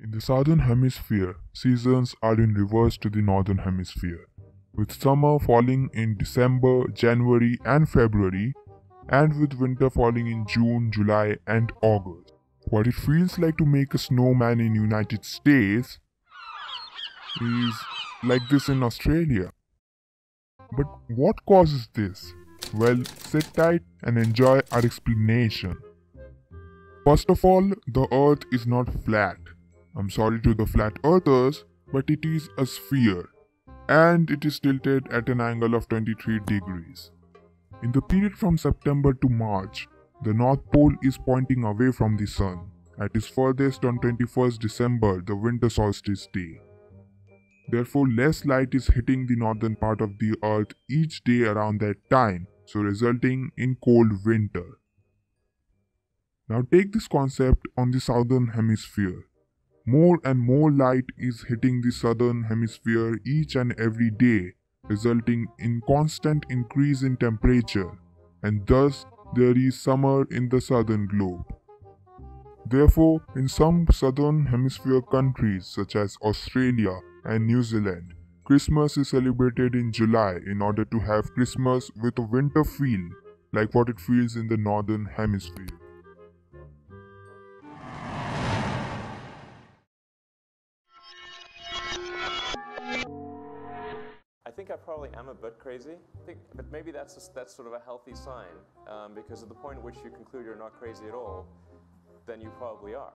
In the southern hemisphere, seasons are in reverse to the northern hemisphere, with summer falling in December, January and February, and with winter falling in June, July and August. What it feels like to make a snowman in United States is like this in Australia. But what causes this? Well, sit tight and enjoy our explanation. First of all, the Earth is not flat. I'm sorry to the flat earthers, but it is a sphere, and it is tilted at an angle of 23 degrees. In the period from September to March, the North Pole is pointing away from the sun, at its furthest on 21st December, the winter solstice day. Therefore, less light is hitting the northern part of the Earth each day around that time, so resulting in cold winter. Now take this concept on the southern hemisphere. More and more light is hitting the southern hemisphere each and every day, resulting in constant increase in temperature, and thus there is summer in the southern globe. Therefore, in some southern hemisphere countries such as Australia and New Zealand, Christmas is celebrated in July in order to have Christmas with a winter feel like what it feels in the northern hemisphere. I think I probably am a bit crazy, but maybe that's sort of a healthy sign, because at the point at which you conclude you're not crazy at all, then you probably are.